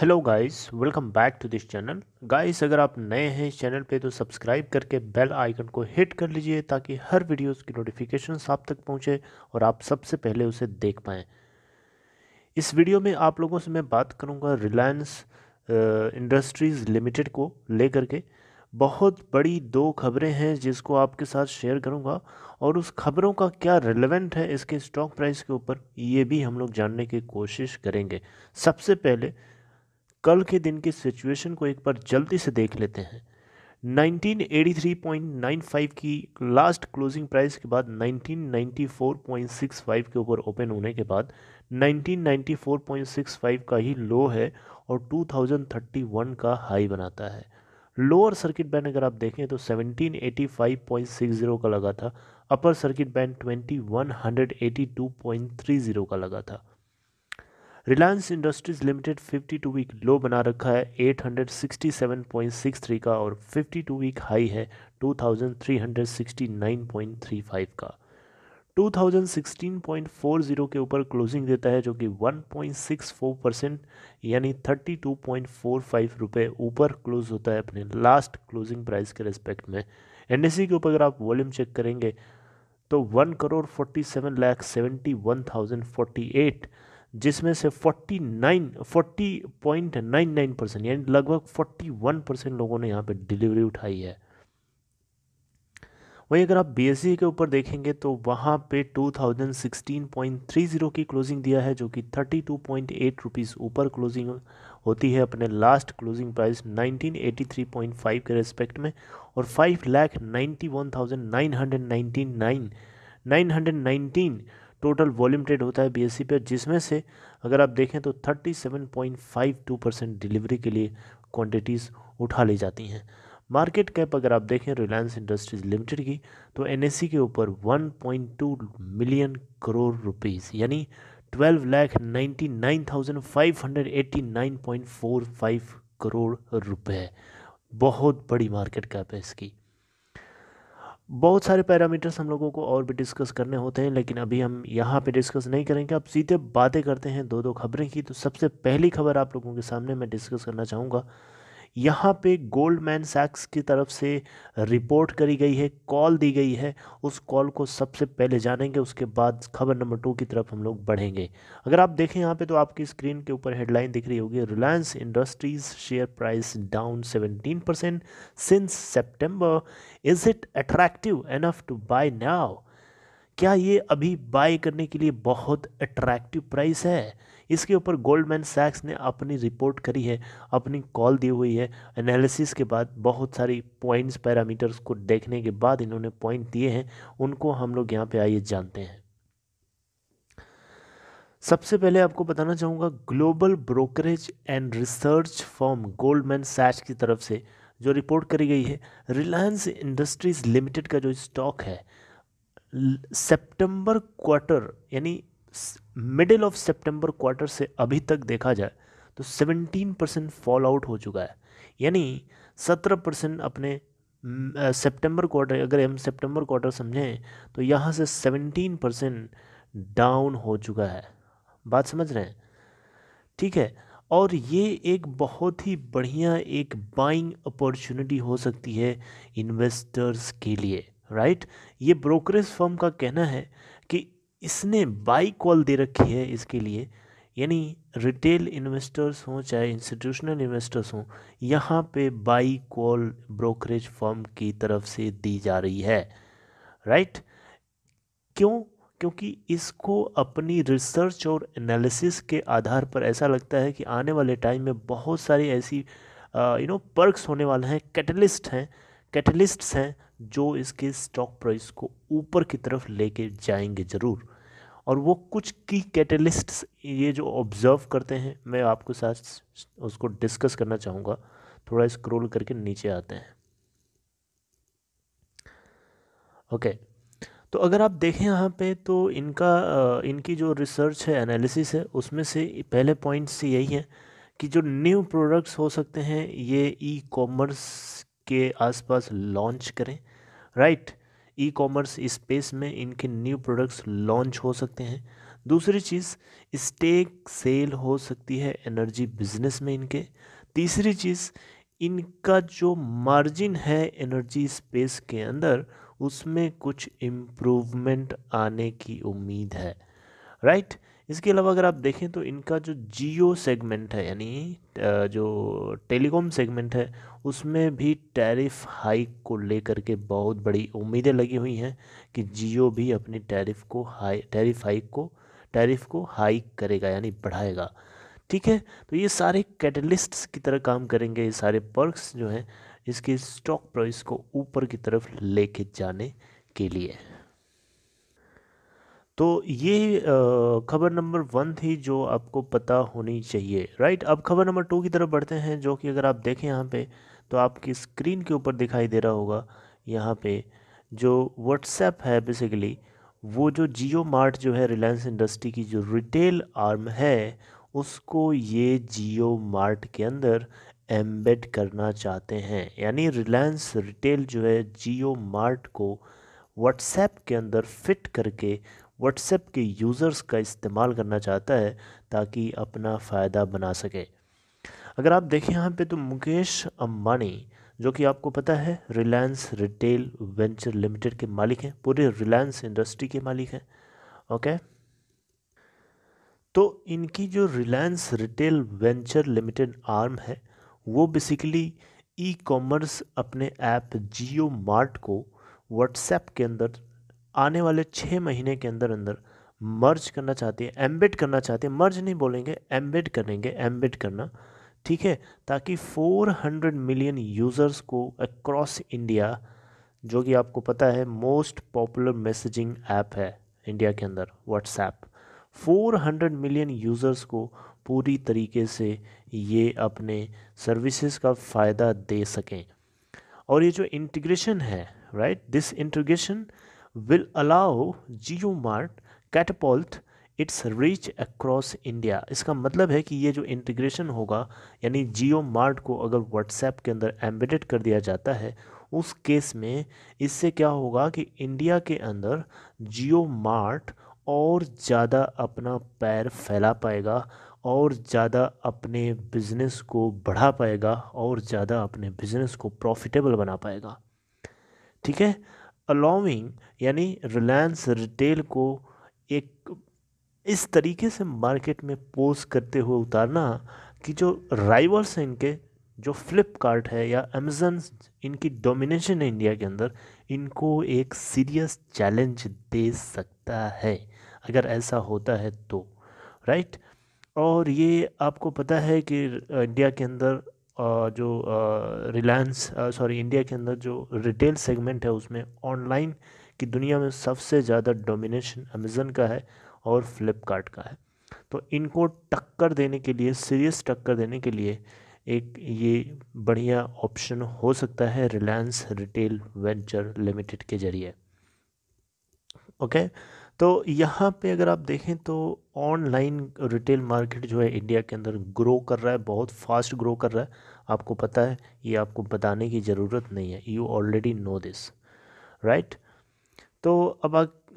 Hello guys, welcome back to this channel. Guys, अगर आप नए हैं इस चैनल पे तो सब्सक्राइब करके बेल आइकन को हिट कर लीजिए ताकि हर वीडियोस की नोटिफिकेशंस आप तक पहुंचे और आप सबसे पहले उसे देख पाएँ। इस वीडियो में आप लोगों से मैं बात करूंगा रिलायंस इंडस्ट्रीज़ लिमिटेड को लेकर के। बहुत बड़ी दो खबरें हैं जिसको आपके साथ शेयर करूँगा और उस खबरों का क्या रिलेवेंट है इसके स्टॉक प्राइस के ऊपर, ये भी हम लोग जानने की कोशिश करेंगे। सबसे पहले कल के दिन की सिचुएशन को एक बार जल्दी से देख लेते हैं। 1983.95 की लास्ट क्लोजिंग प्राइस के बाद 1994.65 के ऊपर ओपन होने के बाद 1994.65 का ही लो है और 2031 का हाई बनाता है। लोअर सर्किट बैंड अगर आप देखें तो 1785.60 का लगा था, अपर सर्किट बैंड 2182.30 का लगा था। Reliance Industries Limited 52 week low बना रखा है 867.63 का और 52 वीक हाई है 2369.35 का। 2016.40 के ऊपर क्लोजिंग देता है जो कि 1.64% यानी 32.45 रुपये ऊपर क्लोज होता है अपने लास्ट क्लोजिंग प्राइस के रेस्पेक्ट में। एनएसई के ऊपर अगर आप वॉल्यूम चेक करेंगे तो 1,47,71,048 जिसमें से 40.99% यानी लगभग 41% लोगों ने यहाँ पे डिलीवरी उठाई है। वहीं अगर आप बीएसई के ऊपर देखेंगे तो वहाँ पे 2016.30 की क्लोजिंग दिया है जो कि 32.8 रुपीज़ ऊपर क्लोजिंग होती है अपने लास्ट क्लोजिंग प्राइस 1983.5 के रेस्पेक्ट में और 5,91,919 टोटल वॉल्यूम ट्रेड होता है बीएसई पे, जिसमें से अगर आप देखें तो 37.52% डिलीवरी के लिए क्वांटिटीज़ उठा ली जाती हैं। मार्केट कैप अगर आप देखें रिलायंस इंडस्ट्रीज़ लिमिटेड की तो एनएसई के ऊपर 1.2 मिलियन करोड़ रुपीस यानी 12,99,589.45 करोड़ रुपए। बहुत बड़ी मार्केट कैप है इसकी। बहुत सारे पैरामीटर्स हम लोगों को और भी डिस्कस करने होते हैं लेकिन अभी हम यहाँ पे डिस्कस नहीं करेंगे। अब सीधे बातें करते हैं दो दो खबरें की। तो सबसे पहली खबर आप लोगों के सामने मैं डिस्कस करना चाहूँगा। यहाँ पे गोल्डमैन सैक्स की तरफ से रिपोर्ट करी गई है, कॉल दी गई है, उस कॉल को सबसे पहले जानेंगे, उसके बाद खबर नंबर 2 की तरफ हम लोग बढ़ेंगे। अगर आप देखें यहाँ पे तो आपकी स्क्रीन के ऊपर हेडलाइन दिख रही होगी, Reliance Industries share price down 17% since September, is it attractive enough to buy now? क्या ये अभी बाय करने के लिए बहुत अट्रैक्टिव प्राइस है? इसके ऊपर गोल्डमैन सैक्स ने अपनी रिपोर्ट करी है, अपनी कॉल दी हुई है। एनालिसिस के बाद बहुत सारी पॉइंट्स पैरामीटर्स को देखने के बाद इन्होंने पॉइंट दिए हैं, उनको हम लोग यहाँ पे आइए जानते हैं। सबसे पहले आपको बताना चाहूँगा global brokerage and research firm Goldman सैक्स की तरफ से जो रिपोर्ट करी गई है, रिलायंस इंडस्ट्रीज़ लिमिटेड का जो स्टॉक है सितंबर क्वार्टर यानी मिडिल ऑफ सितंबर क्वार्टर से अभी तक देखा जाए तो 17% फॉल आउट हो चुका है यानी 17% अपने सितंबर क्वार्टर, अगर हम सितंबर क्वार्टर समझें तो यहाँ से 17% डाउन हो चुका है। बात समझ रहे हैं, ठीक है। और ये एक बहुत ही बढ़िया एक बाइंग अपॉर्चुनिटी हो सकती है इन्वेस्टर्स के लिए, राइट। ये ब्रोकरेज फर्म का कहना है कि इसने बाई कॉल दे रखी है इसके लिए, यानी रिटेल इन्वेस्टर्स हों चाहे इंस्टीट्यूशनल इन्वेस्टर्स हों, यहाँ पे बाई कॉल ब्रोकरेज फर्म की तरफ से दी जा रही है, राइट। क्यों? क्योंकि इसको अपनी रिसर्च और एनालिसिस के आधार पर ऐसा लगता है कि आने वाले टाइम में बहुत सारी ऐसी पर्क्स होने वाले हैं, कैटलिस्ट्स हैं जो इसके स्टॉक प्राइस को ऊपर की तरफ लेके जाएंगे ज़रूर। और वो कुछ की कैटलिस्ट्स ये जो ऑब्ज़र्व करते हैं मैं आपके साथ उसको डिस्कस करना चाहूँगा। थोड़ा स्क्रॉल करके नीचे आते हैं। ओके, तो अगर आप देखें यहाँ पे तो इनकी जो रिसर्च है, एनालिसिस है, उसमें से पहले पॉइंट्स यही है कि जो न्यू प्रोडक्ट्स हो सकते हैं ये ई कॉमर्स के आसपास लॉन्च करें, राइट। ई कॉमर्स स्पेस में इनके न्यू प्रोडक्ट्स लॉन्च हो सकते हैं। दूसरी चीज़ स्टेक सेल हो सकती है एनर्जी बिजनेस में इनके। तीसरी चीज़ इनका जो मार्जिन है एनर्जी स्पेस के अंदर उसमें कुछ इम्प्रूवमेंट आने की उम्मीद है, राइट। इसके अलावा अगर आप देखें तो इनका जो जियो सेगमेंट है यानी जो टेलीकॉम सेगमेंट है उसमें भी टैरिफ हाइक को लेकर के बहुत बड़ी उम्मीदें लगी हुई हैं कि जियो भी अपनी टैरिफ को हाइक करेगा यानी बढ़ाएगा, ठीक है। तो ये सारे कैटलिस्ट्स की तरह काम करेंगे, ये सारे पर्क्स जो हैं इसके स्टॉक प्राइस को ऊपर की तरफ लेके जाने के लिए। तो ये खबर नंबर 1 थी जो आपको पता होनी चाहिए, राइट। अब खबर नंबर 2 की तरफ बढ़ते हैं, जो कि अगर आप देखें यहाँ पे तो आपकी स्क्रीन के ऊपर दिखाई दे रहा होगा। यहाँ पे जो व्हाट्सएप है बेसिकली वो जो जियो मार्ट जो है रिलायंस इंडस्ट्री की जो रिटेल आर्म है उसको ये जियो मार्ट के अंदर एम्बेड करना चाहते हैं, यानी रिलायंस रिटेल जो है जियो मार्ट को व्हाट्सएप के अंदर फिट करके व्हाट्सएप के यूज़र्स का इस्तेमाल करना चाहता है ताकि अपना फ़ायदा बना सके। अगर आप देखें यहाँ पे तो मुकेश अंबानी जो कि आपको पता है रिलायंस रिटेल वेंचर लिमिटेड के मालिक हैं, पूरे रिलायंस इंडस्ट्री के मालिक हैं, ओके। तो इनकी जो Reliance Retail Venture Limited arm है वो बेसिकली ई कॉमर्स अपने ऐप जियो मार्ट को व्हाट्सएप के अंदर आने वाले 6 महीने के अंदर मर्ज करना चाहती है, एम्बेड करना चाहती है। मर्ज नहीं बोलेंगे, एम्बेड करेंगे, एम्बेड करना, ठीक है, ताकि 400 मिलियन यूज़र्स को अक्रॉस इंडिया, जो कि आपको पता है मोस्ट पॉपुलर मैसेजिंग ऐप है इंडिया के अंदर व्हाट्सएप, 400 मिलियन यूज़र्स को पूरी तरीके से ये अपने सर्विसेज का फ़ायदा दे सकें। और ये जो इंटीग्रेशन है, right, this integration will allow Jio Mart catapult its reach across India। इसका मतलब है कि ये जो इंटीग्रेशन होगा यानी Jio Mart को अगर WhatsApp के अंदर एम्बेडेड कर दिया जाता है उस केस में इससे क्या होगा कि इंडिया के अंदर Jio Mart और ज़्यादा अपना पैर फैला पाएगा और ज़्यादा अपने बिजनेस को बढ़ा पाएगा और ज़्यादा अपने बिजनेस को प्रॉफिटेबल बना पाएगा, ठीक है। अलाउिंग यानी रिलायंस रिटेल को एक इस तरीके से मार्केट में पोज करते हुए उतारना कि जो राइवल्स हैं इनके, जो फ्लिपकार्ट है या अमेज़न, इनकी डोमिनेशन है इंडिया के अंदर, इनको एक सीरियस चैलेंज दे सकता है अगर ऐसा होता है तो, राइट। और ये आपको पता है कि इंडिया के अंदर इंडिया के अंदर जो रिटेल सेगमेंट है उसमें ऑनलाइन की दुनिया में सबसे ज़्यादा डोमिनेशन अमेज़न का है और फ्लिपकार्ट का है। तो इनको टक्कर देने के लिए, सीरियस टक्कर देने के लिए एक ये बढ़िया ऑप्शन हो सकता है रिलायंस रिटेल वेंचर लिमिटेड के ज़रिए, ओके। तो यहाँ पे अगर आप देखें तो ऑनलाइन रिटेल मार्केट जो है इंडिया के अंदर ग्रो कर रहा है, बहुत फास्ट ग्रो कर रहा है, आपको पता है, ये आपको बताने की ज़रूरत नहीं है, you already know this, right. तो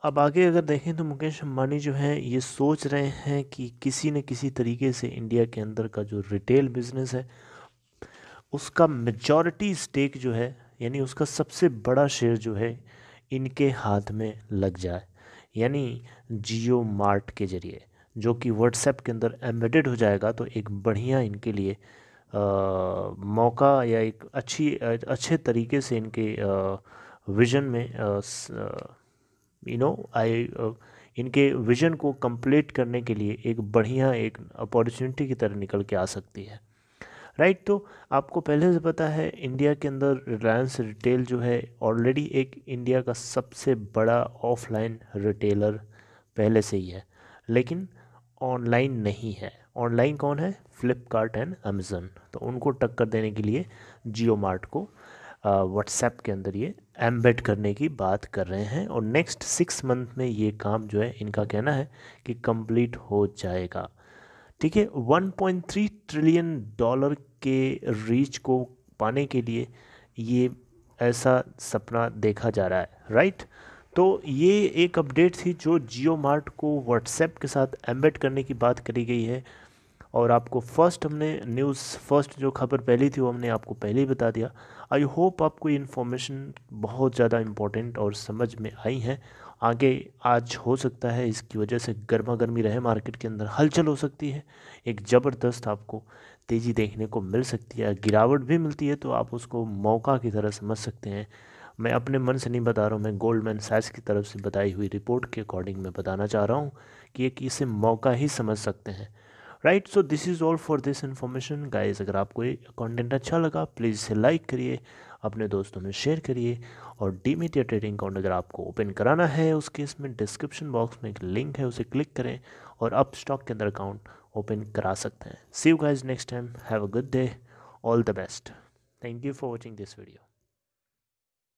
अब आगे अगर देखें तो मुकेश अंबानी जो है ये सोच रहे हैं कि किसी न किसी तरीके से इंडिया के अंदर का जो रिटेल बिज़नेस है उसका मेजॉरिटी स्टेक जो है यानी उसका सबसे बड़ा शेयर जो है इनके हाथ में लग जाए, यानी जियो मार्ट के ज़रिए, जो कि व्हाट्सएप के अंदर एम्बेडेड हो जाएगा। तो एक बढ़िया इनके लिए मौका या एक अच्छे तरीके से इनके विज़न में इनके विज़न को कंप्लीट करने के लिए एक बढ़िया एक अपॉर्चुनिटी की तरह निकल के आ सकती है, राइट। तो आपको पहले से पता है इंडिया के अंदर रिलायंस रिटेल जो है ऑलरेडी एक इंडिया का सबसे बड़ा ऑफलाइन रिटेलर पहले से ही है, लेकिन ऑनलाइन नहीं है। ऑनलाइन कौन है? Flipkart and Amazon. तो उनको टक्कर देने के लिए जियो मार्ट को व्हाट्सएप के अंदर ये एम्बेड करने की बात कर रहे हैं और नेक्स्ट 6 मंथ में ये काम जो है इनका कहना है कि कंप्लीट हो जाएगा, ठीक है। 1.3 ट्रिलियन डॉलर के रीच को पाने के लिए ये ऐसा सपना देखा जा रहा है, राइट। तो ये एक अपडेट थी जो जियो मार्ट को व्हाट्सएप के साथ एम्बेड करने की बात करी गई है। और आपको फर्स्ट हमने न्यूज़ फर्स्ट जो खबर पहली थी वो हमने आपको पहले ही बता दिया। आई होप आपको ये इन्फॉर्मेशन बहुत ज़्यादा इम्पोर्टेंट और समझ में आई है। आगे आज हो सकता है इसकी वजह से गर्मा गर्मी रहे, मार्केट के अंदर हलचल हो सकती है, एक ज़बरदस्त आपको तेज़ी देखने को मिल सकती है, गिरावट भी मिलती है तो आप उसको मौका की तरह समझ सकते हैं। मैं अपने मन से नहीं बता रहा हूँ, मैं गोल्डमैन सैक्स की तरफ से बताई हुई रिपोर्ट के अकॉर्डिंग मैं बताना चाह रहा हूँ कि इसे मौका ही समझ सकते हैं। Right, so this is all for this information guys. अगर आपको ये कंटेंट अच्छा लगा प्लीज़ इसे लाइक करिए, अपने दोस्तों में शेयर करिए। और डीमैट या ट्रेडिंग अकाउंट अगर आपको ओपन कराना है उसके इसमें डिस्क्रिप्शन बॉक्स में एक लिंक है, उसे क्लिक करें और आप स्टॉक के अंदर अकाउंट ओपन करा सकते हैं। See you guys next time, have a good day, all the best, thank you for watching this video.